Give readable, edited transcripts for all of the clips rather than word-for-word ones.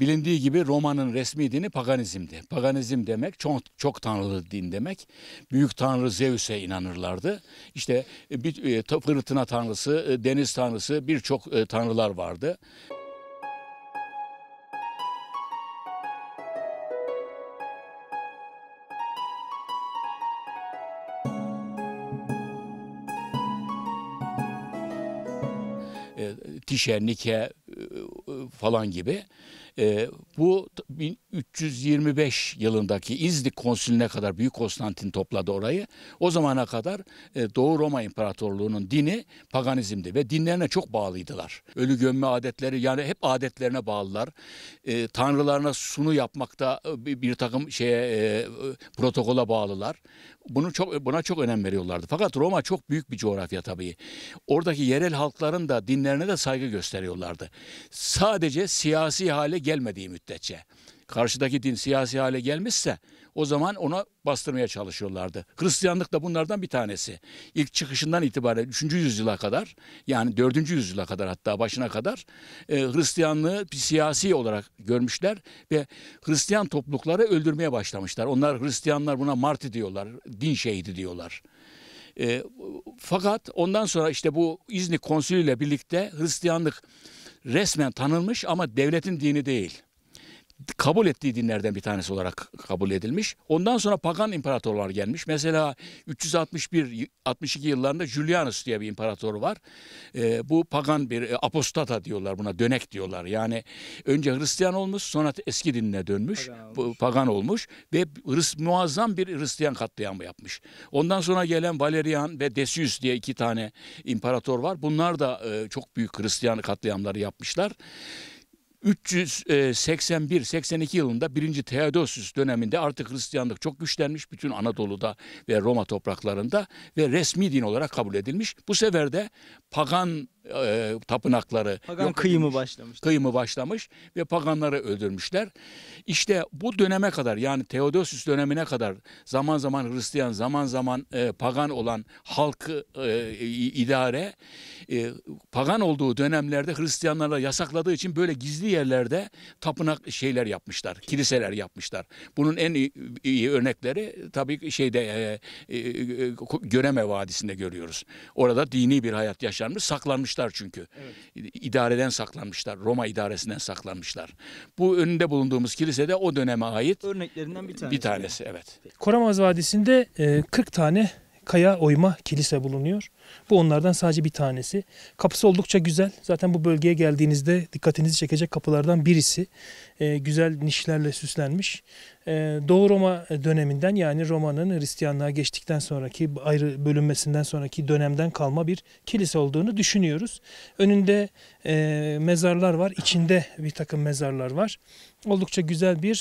Bilindiği gibi Roma'nın resmi dini paganizmdi. Paganizm demek çok tanrılı din demek. Büyük tanrı Zeus'e inanırlardı. İşte bir fırtına tanrısı, deniz tanrısı, birçok tanrılar vardı. Tişe, Nike falan gibi. Bu 1325 yılındaki İznik Konsili'ne kadar Büyük Konstantin topladı orayı. O zamana kadar Doğu Roma İmparatorluğu'nun dini paganizmdi ve dinlerine çok bağlıydılar. Ölü gömme adetleri, yani hep adetlerine bağlılar. Tanrılarına sunu yapmakta bir takım protokola bağlılar. Buna çok önem veriyorlardı. Fakat Roma çok büyük bir coğrafya tabii. Oradaki yerel halkların da dinlerine de saygı gösteriyorlardı. Sadece siyasi hale gelmediği müddetçe. Karşıdaki din siyasi hale gelmişse o zaman ona bastırmaya çalışıyorlardı. Hristiyanlık da bunlardan bir tanesi. İlk çıkışından itibaren 3. yüzyıla kadar, yani 4. yüzyıla kadar, hatta başına kadar Hristiyanlığı bir siyasi olarak görmüşler ve Hristiyan toplulukları öldürmeye başlamışlar. Hristiyanlar buna martı diyorlar, din şehidi diyorlar. Fakat ondan sonra işte bu İznik Konsili ile birlikte Hristiyanlık resmen tanınmış ama devletin dini değil. Kabul ettiği dinlerden bir tanesi olarak kabul edilmiş. Ondan sonra pagan imparatorlar gelmiş. Mesela 361-62 yıllarında Julianus diye bir imparator var. Bu pagan bir apostata diyorlar buna, dönek diyorlar. Yani önce Hristiyan olmuş, sonra eski dinine dönmüş, pagan olmuş ve muazzam bir Hristiyan katliamı yapmış. Ondan sonra gelen Valerian ve Desius diye iki tane imparator var. Bunlar da çok büyük Hristiyan katliamları yapmışlar. 381-82 yılında 1. Theodosius döneminde artık Hristiyanlık çok güçlenmiş bütün Anadolu'da ve Roma topraklarında ve resmi din olarak kabul edilmiş. Bu sefer de pagan tapınakları, pagan kıyımı başlamış ve paganları öldürmüşler. İşte bu döneme kadar, yani Theodosius dönemine kadar zaman zaman Hristiyan, zaman zaman pagan olan halkı idare, pagan olduğu dönemlerde Hristiyanlara yasakladığı için böyle gizli yerlerde tapınak şeyler yapmışlar, kiliseler yapmışlar. Bunun en iyi örnekleri tabii Göreme Vadisi'nde görüyoruz. Orada dini bir hayat yaşanmış, saklanmış çünkü. Evet. İdareden saklanmışlar. Roma idaresinden saklanmışlar. Bu önünde bulunduğumuz kilisede o döneme ait örneklerinden bir tanesi. Evet. Koramaz Vadisi'nde 40 tane kaya oyma kilise bulunuyor. Bu onlardan sadece bir tanesi. Kapısı oldukça güzel. Zaten bu bölgeye geldiğinizde dikkatinizi çekecek kapılardan birisi. Güzel nişlerle süslenmiş. Doğu Roma döneminden, yani Roma'nın Hristiyanlığa geçtikten sonraki, ayrı bölünmesinden sonraki dönemden kalma bir kilise olduğunu düşünüyoruz. Önünde mezarlar var. İçinde bir takım mezarlar var. Oldukça güzel bir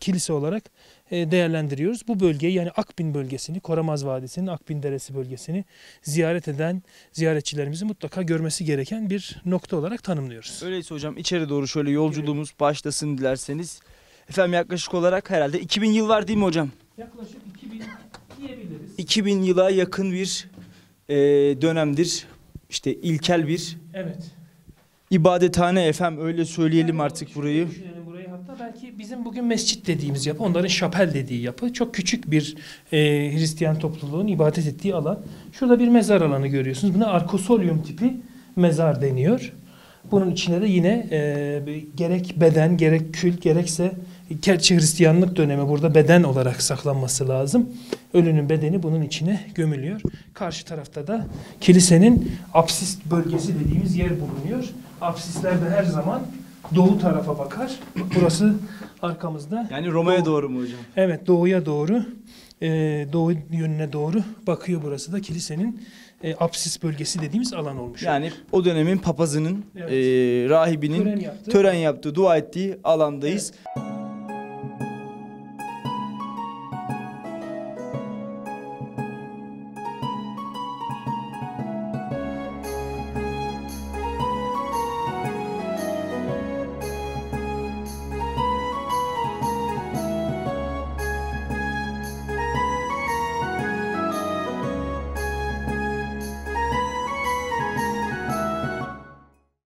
kilise olarak değerlendiriyoruz. Bu bölgeyi, yani Akbin bölgesini, Koramaz Vadisi'nin Akbin Deresi bölgesini ziyaret eden ziyaretçilerimizin mutlaka görmesi gereken bir nokta olarak tanımlıyoruz. Öyleyse hocam içeri doğru şöyle yolculuğumuz başlasın dilerseniz. Efendim yaklaşık olarak herhalde 2000 yıl var değil mi hocam? Yaklaşık 2000 diyebiliriz. 2000 yıla yakın bir dönemdir. İşte ilkel bir ibadethane efendim, öyle söyleyelim artık burayı. Belki bizim bugün mescit dediğimiz yapı, onların şapel dediği yapı. Çok küçük bir Hristiyan topluluğun ibadet ettiği alan. Şurada bir mezar alanı görüyorsunuz. Buna arkosolyum tipi mezar deniyor. Bunun içine de yine gerek beden, gerek kül, gerekse Hristiyanlık dönemi burada beden olarak saklanması lazım. Ölünün bedeni bunun içine gömülüyor. Karşı tarafta da kilisenin apsis bölgesi dediğimiz yer bulunuyor. Apsisler de her zaman doğu tarafa bakar. Burası arkamızda. Yani Roma'ya doğru mu hocam? Evet, doğuya doğru. Doğu yönüne doğru bakıyor burası da. Kilisenin apsis bölgesi dediğimiz alan olmuş. Yani o dönemin papazının, rahibinin tören yaptığı, dua ettiği alandayız. Evet.